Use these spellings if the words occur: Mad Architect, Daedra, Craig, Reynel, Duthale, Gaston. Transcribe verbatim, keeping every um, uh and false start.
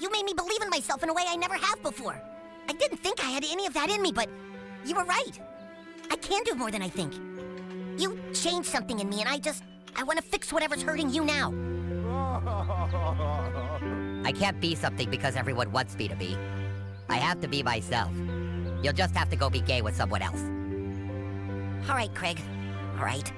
You made me believe in myself in a way I never have before. I didn't think I had any of that in me, but you were right. I can do more than I think. You changed something in me, and I just... I want to fix whatever's hurting you now. I can't be something because everyone wants me to be. I have to be myself. You'll just have to go be gay with someone else. All right, Craig. All right.